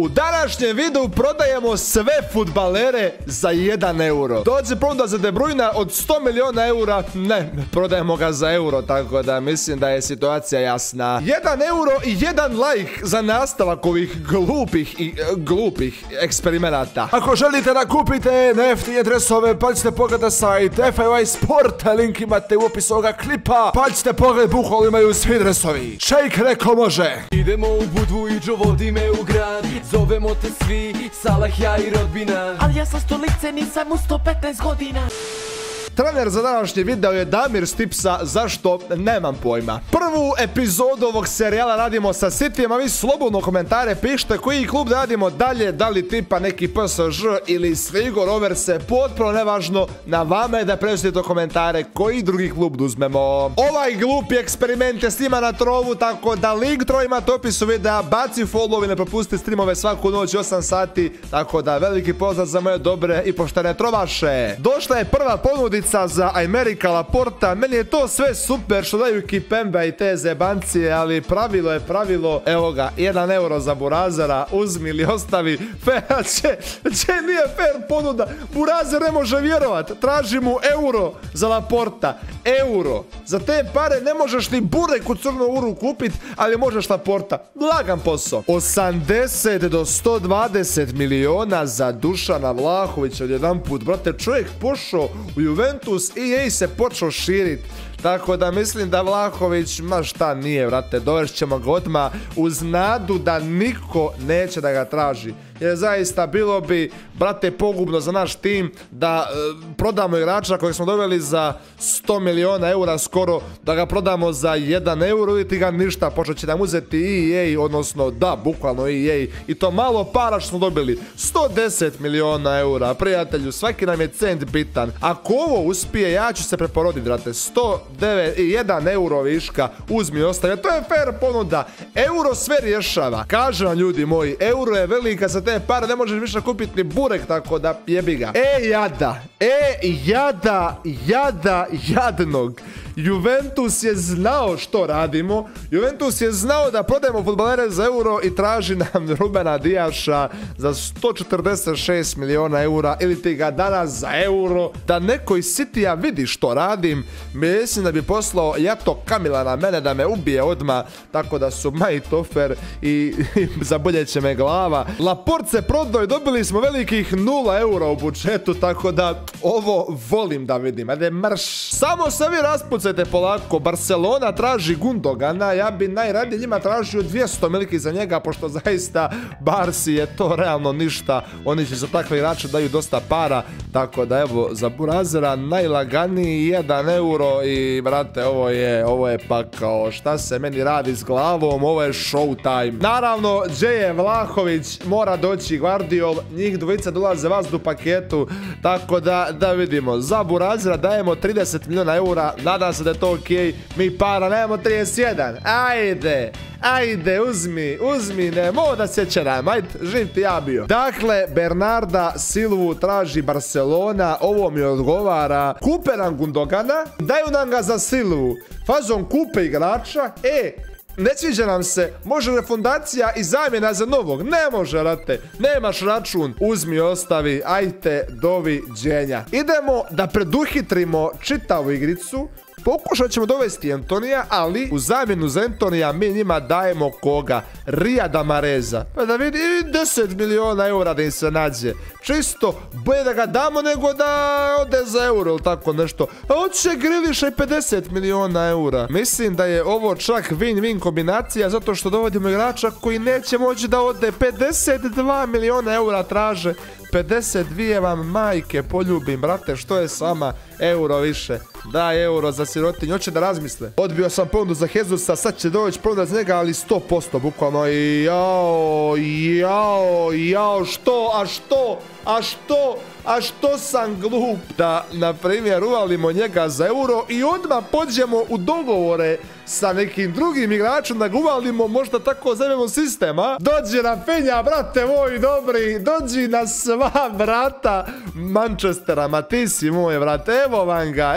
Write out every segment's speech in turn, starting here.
U današnjem videu prodajemo sve fudbalere za 1 euro. Dođe ponuda za De Bruyne od 100 miliona eura, ne, prodajemo ga za euro, tako da mislim da je situacija jasna. 1 euro i 1 like za nastavak ovih glupih eksperimenata. Ako želite da kupite neftine dresove, pađite pogled na sajt FAI Sport, link imate u opisu ovoga klipa, pađite pogled, bukvalno imaju svi dresovi. Čejk reko može. Idemo u Budvu i Džo, vodi me u grad. Zovemo te svi, Salah, ja i rodbina. Ali ja sam stolice, nisam u 115 godina. Trener za današnji video je Damir Stipsa, zašto? Nemam pojma. Prvu epizodu ovog serijala radimo sa Cityjem, a vi slobodno komentare pišite koji klub da radimo dalje, da li tipa neki PSG ili Sligo Rover, se potpuno nevažno, na vama je da preuzmete komentare koji drugi klub da uzmemo. Ovaj glupi eksperiment je snima na Trovu, tako da link Trova imate opisu videa, baci follow i ne propusti streamove svaku noć 8 sati, tako da veliki pozdrav za moje dobre i poštene Trovaše. Došla je prva ponuda za Aimerica Laporta. Meni je to sve super što daju Kipembe i te zebancije, ali pravilo je pravilo. Evo ga, 1 euro za Burazera, uzmi ili ostavi. Nije fair ponuda, Burazer ne može vjerovat, traži mu euro za Laporta, euro. Za te pare ne možeš ni burek u Crnu Uru kupit, ali možeš Laporta, lagan posao. 80 do 120 miliona za Dušana Vlahovića odjedanput, brate, čovjek pošao u Juventus i EA se počeo širit, tako da mislim da Vlahović, ma šta nije, vrate, dovešćemo ga odmah uz nadu da niko neće da ga traži, jer zaista bilo bi, brate, pogubno za naš tim da prodamo igrača kojeg smo doveli za 100 miliona eura skoro, da ga prodamo za 1 euro i ti ga ništa, počet će nam uzeti i EA, odnosno da, bukvalno i EA, i to malo para što smo dobili, 110 miliona eura, prijatelju, svaki nam je cent bitan. Ako ovo uspije, ja ću se preporoditi, brate, 101 euro viška, uzmi i ostavi, to je fair ponuda, euro sve rješava, kažem vam ljudi moji, euro je velika, za te pare ne možeš više kupiti ni burek, tako da jebi ga. Jadnog. Juventus je znao što radimo, Juventus je znao da prodajemo fudbalere za euro i traži nam Rubena Dijaša za 146 miliona eura ili ti ga danas za euro. Da neko iz Cityja vidi što radim, mislim da bi poslao Jato Kamila na mene da me ubije odmah, tako da su majtofer i zaboljeće me glava. Laport se prodao i dobili smo velikih 0 eura u budžetu, tako da ovo volim da vidim. Ajde marš, samo se vi raspod polako. Barcelona traži Gundogana, ja bi najradije njima tražio 200 miliki za njega, pošto zaista Barsi je to realno ništa, oni će za takve igrače daju dosta para, tako da evo za Burazera najlaganiji 1 euro i brate, ovo je pa kao šta se meni radi s glavom, ovo je show time. Naravno, Džeje Vlahović mora doći, Guardiol, njih dvojica dolaze vazdu paketu, tako da vidimo, za Burazera dajemo 30 miliona eura, nadam se da je to okej, mi para nemamo, 31, ajde, uzmi, nemo da sjeće nam, ajde, živ ti ja bio. Dakle, Bernarda Silvu traži Barcelona, ovo mi odgovara, kupe nam Gundogana, daju nam ga za Silvu, fazom kupe igrača, ne sviđa nam se, može refundacija i zamjena za novog, ne može, rate, nemaš račun, uzmi ostavi, ajte, doviđenja. Idemo da preduhitrimo čitavu igricu, pokušat ćemo dovesti Antonija, ali u zamjenu za Antonija mi njima dajemo koga? Rijada Mahreza. Pa da vidi, 10 miliona eura da im se nađe. Čisto, bolje da ga damo nego da ode za euro ili tako nešto. A hoće Griliša i 50 miliona eura. Mislim da je ovo čak win-win kombinacija, zato što dovodimo igrača koji neće moći da ode. 52 miliona eura traže. 52 vam majke poljubim, brate, što je sama, euro više. Da, euro za sirotinju, hoće da razmisle. Odbio sam ponudu za Jesúsa, sad će doći ponuda za njega, ali 100% bukvalno. Jao, što, a što? A što sam glup da, na primjer, uvalimo njega za euro i odmah pođemo u dogovore sa nekim drugim igračom da ga uvalimo, možda tako zovemo sistema. Dođi na penja, brate moji dobri, dođi na sva vrata Manchestera, ma ti si moj, brate, evo vam ga,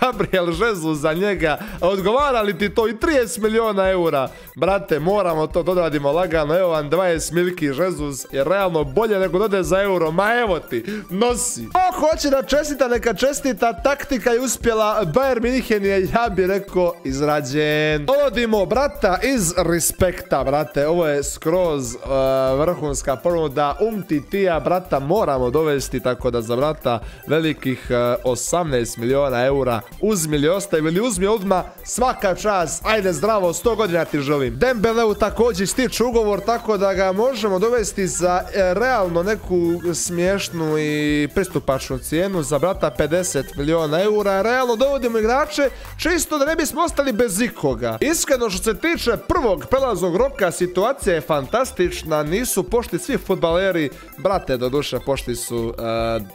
Gabriel, Jesús za njega. Odgovara li ti to i 30 miliona eura? Brate, moramo to dodradimo lagano, evo vam 20 milki, Jesús je realno bolje nego dode za euro, ma evo ti, nosi. Ko hoće da čestita, neka čestita, taktika je uspjela, Bayern München je, ja bi rekao, izrađen. Dovodimo brata iz respekta, brate, ovo je skroz vrhunska ponuda, Umtitija, brata, moramo dovesti, tako da za brata velikih 18 miliona eura, uzmi ili ostavi ili uzmi odmah, svaka čast, ajde zdravo, 100 godina ti želim. Dembeleu također stiče ugovor, tako da ga možemo dovesti za realno neku smiješnu i pristupačnu cijenu, za brata 50 miliona eura, realno dovodimo igrače, čisto da ne bismo ostali bez ikoga. Iskreno, što se tiče prvog prelaznog roka, situacija je fantastična, nisu pošli svi fudbaleri, brate, doduše pošli su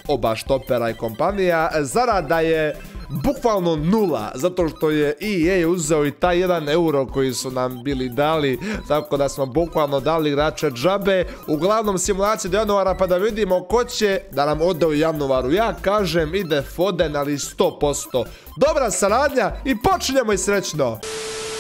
oba štopera i kompanija, zarada je bukvalno nula, zato što je EA uzeo i taj 1 euro koji su nam bili dali, tako da smo bukvalno dali igrače džabe. Uglavnom simulacija do januara pa da vidimo ko će da nam ode u januaru. Ja kažem ide Foden, ali 100%. Dobra saradnja i počinjemo i srećno!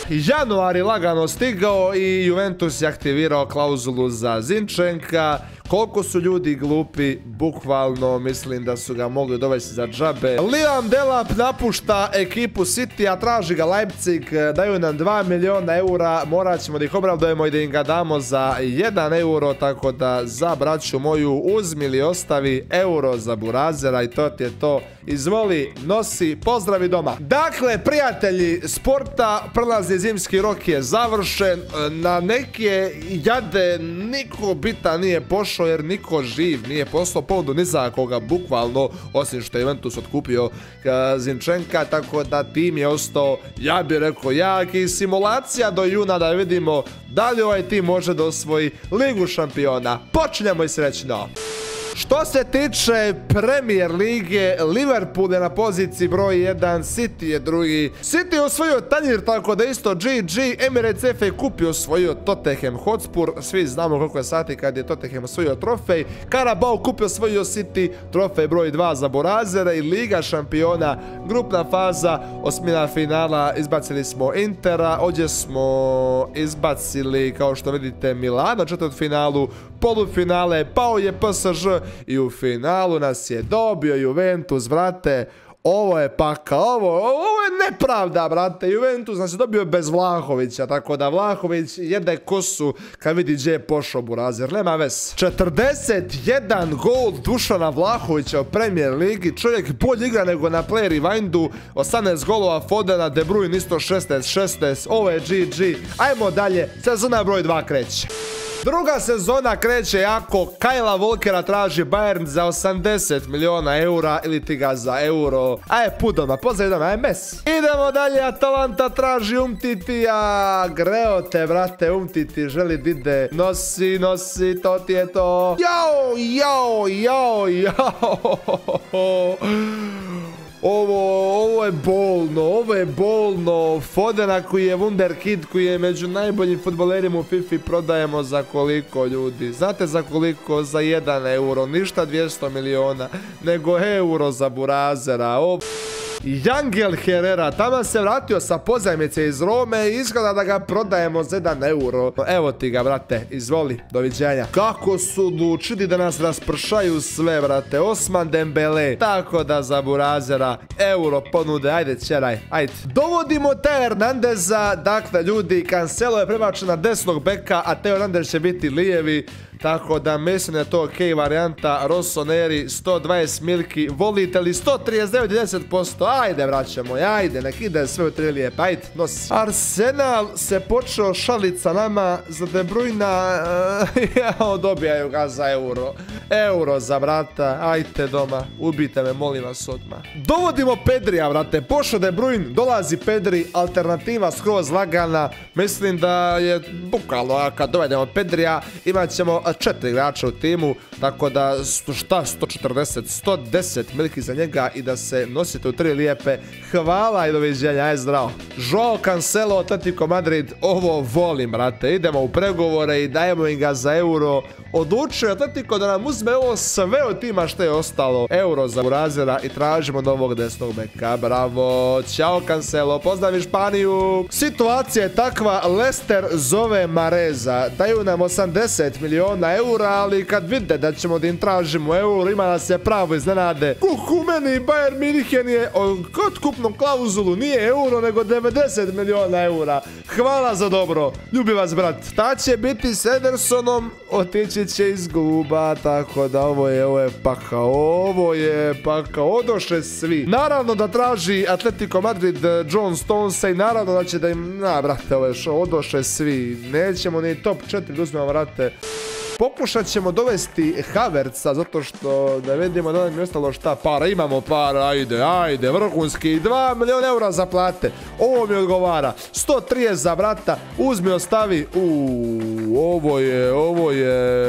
Januar je lagano stigao i Juventus je aktivirao klauzulu za Zinčenka. Koliko su ljudi glupi, bukvalno mislim da su ga mogli dovesti za džabe. Liam Delap napušta ekipu City, a traži ga Leipzig, daju nam 2 miliona eura, morat ćemo da ih obradujemo i da im ga damo za 1 euro, tako da za braću moju uzmi ili ostavi euro za burazera i to ti je to. Izvoli, nosi, pozdravi doma. Dakle, prijatelji sporta, prelazni zimski rok je završen, na neke jade niko bitan nije pošao, jer niko živ nije poslao ponudu ni za koga, bukvalno, osim što je Juventus otkupio Zinčenka, tako da tim je ostao, ja bih rekao, jak i simulacija do juna da vidimo da li ovaj tim može da osvoji Ligu šampiona. Počinjemo i srećno! Što se tiče Premier lige, Liverpool je na poziciji broj 1, City je drugi. City je osvojio tanjir, tako da isto GG, Emirates FA Kup je osvojio Tottenham Hotspur, svi znamo koliko je sati kad je Tottenham osvojio trofej, Carabao Kup je osvojio City, trofej broj 2 za burazere i Liga šampiona, grupna faza, osmina finala, izbacili smo Intera, ovdje smo izbacili, kao što vidite, Milana, četvrtfinalu, polufinale, pao je PSG, i u finalu nas je dobio Juventus, brate. Ovo je pakao, ovo je nepravda, brate. Juventus nas je dobio bez Vlahovića, tako da Vlahović jede kosu kad vidi gdje je pošao burazer, nema ves. 41 gol Dušana Vlahovića u Premier ligi, čovjek bolj igra nego na Player Revindu, 18 golova Fodena, De Bruyne isto 16-16, ovo je GG. Ajmo dalje, sezona broj 2 kreće. Druga sezona kreće jako, Kajla Volkera traži Bayern za 80 miliona eura ili ti ga za euro. Aj, pudoma, pozdrav, aj, mes. Idemo dalje, Atalanta traži Umtitija. Greo te, brate, Umtiti želi dide. Nosi, nosi, to ti je to. Jao, jao, jao, jao. Ovo je bolno, ovo je bolno. Fodena koji je wunderkid, koji je među najboljim fudbalerima u FIFA, prodajemo za koliko ljudi? Znate za koliko? Za 1 euro, ništa 200 miliona, nego euro za burazera. Jangel Herrera, tamo se vratio sa pozajmice iz Rome i izgleda da ga prodajemo za 1 euro. Evo ti ga, brate, izvoli, doviđenja. Kako su odlučili da nas raspršaju sve, brate, Osman Dembele, tako da za burazera euro ponude, ajde čeraj, ajde. Dovodimo Teo Hernandeza, dakle ljudi, Cancelo je prebačen na desnog beka, a Teo Hernandez će biti lijevi. Tako da mislim da je to okej varijanta. Rossoneri 120 milki, volite li 139,10%? Ajde vraćamo, ajde, nek ide sve u tri lijepa, ajde, nosi. Arsenal se počeo šalit sa nama za De Bruyne, dobijaju ga za euro. euro za vrata, ajte doma, ubijte me, molim vas odmah. Dovodimo Pedrija, vrate, pošao De Bruyne, dolazi Pedri, alternativa skroz lagana, mislim da je bukvalno, kad dovedemo Pedrija, imat ćemo 4 igrača u timu, tako da, šta, 140, 110 miliki za njega i da se nosite u tri lijepe, hvala i doviđenja, aj zdravo. Joao Cancelo, Atletico Madrid, ovo volim, vrate, idemo u pregovore i dajemo im ga za euro, odlučuje Atletico da nam uzme ovo sve od tima što je ostalo, euro za Burazera i tražimo novog desnog beka, bravo, čao Cancelo, pozdravi Španiju. Situacija je takva, Leicester zove Mahreza, daju nam 80 miliona eura, ali kad vide da ćemo da im tražimo euro, ima nas je pravo iznenade, kukumeni Bayern München je kod kupnu klauzulu nije euro nego 90 miliona eura, hvala za dobro, ljubi vas brat. Ta će biti s Edersonom, otići će iz kluba, tako da ovo je pakao, odoše svi. Naravno da traži Atletico Madrid John Stonesa i naravno da će da im, brate, ovo je što, odoše svi, nećemo ni top 4 da uzmemo, vrate. Pokušat ćemo dovesti Havertza, zato što da vidimo da nam je ostalo šta para, imamo para, ajde, vrhunski, 2 miliona eura za plate, ovo mi odgovara, 130 za vrata, uzmi ostavi, ovo je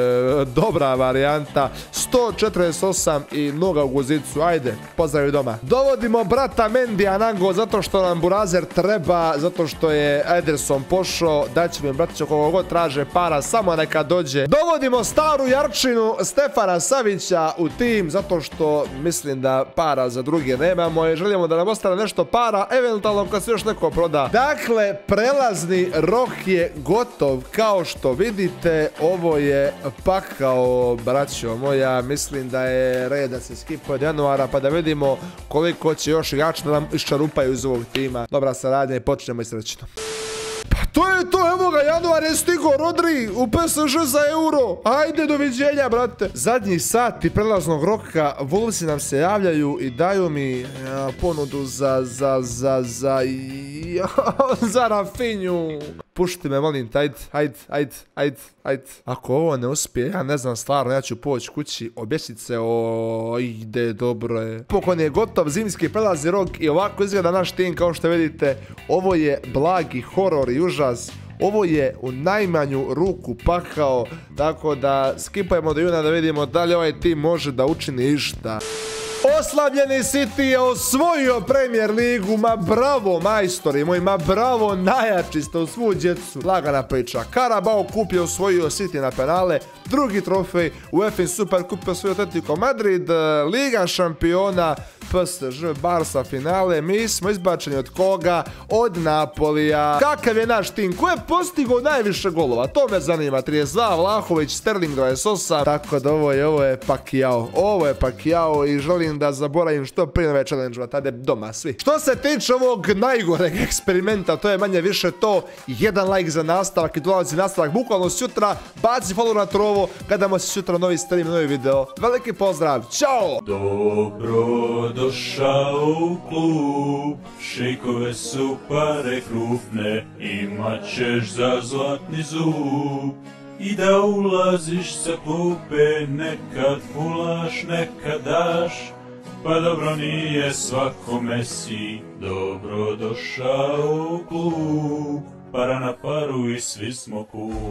dobra varijanta, 148 i noga u guzicu, ajde, pozdravi doma. Dovodimo brata Mendija Nango, zato što nam Burazer treba, zato što je Ederson pošao, daći mi bratiću koliko god traže para, samo neka dođe. Dovodimo staru jarčinu Stefana Savića u tim, zato što mislim da para za druge nemamo i želimo da nam ostane nešto para, eventualno kad se još neko proda. Dakle, prelazni rok je gotov, kao što vidite, ovo je pakao, braćo moja, mislim da je red da se skipa od januara, pa da vidimo koliko će još igrača nam iščarupaju iz ovog tima. Dobra saradnja i počnemo i srećno. To je to, evo ga, januar je stigo, Rodri u PSG za euro, ajde, doviđenja, brate. Zadnji sati prelaznog roka, Wolvesi nam se javljaju i daju mi ponudu za Rafinju. Pušti me, molim te, ajde. Ako ovo ne uspije, ja ne znam stvarno, ja ću poći kući, objesit se, ide, dobro je. Pokon je gotov, zimski prelazni rok i ovako izgleda naš tim, kao što vidite, ovo je blagi horor i užas. Ovo je u najmanju ruku pakao, tako da skipajmo do juna da vidimo da li ovaj tim može da učini išta. Oslavljeni City je osvojio Premier ligu, ma bravo majstori moji, ma bravo, najjači ste u svu djecu. Lagana priča, Carabao kup je osvojio City na penale, drugi trofej u UEFA Super Kup je osvojio Atletico Madrid, Liga šampiona, PSG, Barca finale, mi smo izbačeni od koga? Od Napolija. Kakav je naš tim? Ko je postigao najviše golova? To me zanima, 32, Vlahović, Sterling 28, tako da ovo je pakijao. Ovo je pakijao i želim da zaboravim što prije nove challenge-ova, tada doma svi. Što se tiče ovog najgoreg eksperimenta, to je manje više to, 1 like za nastavak i dolazi nastavak bukvalno sutra, baci follow na Trovo, gledamo se sutra novi stream, novi video. Veliki pozdrav, čao! Došao u klub, šikove su pare krupne, imat ćeš za zlatni zub. I da ulaziš sa klupe, nekad fulaš, nekad daš, pa dobro nije svako Messi. Dobro došao u klub, para na paru i svi smo cool.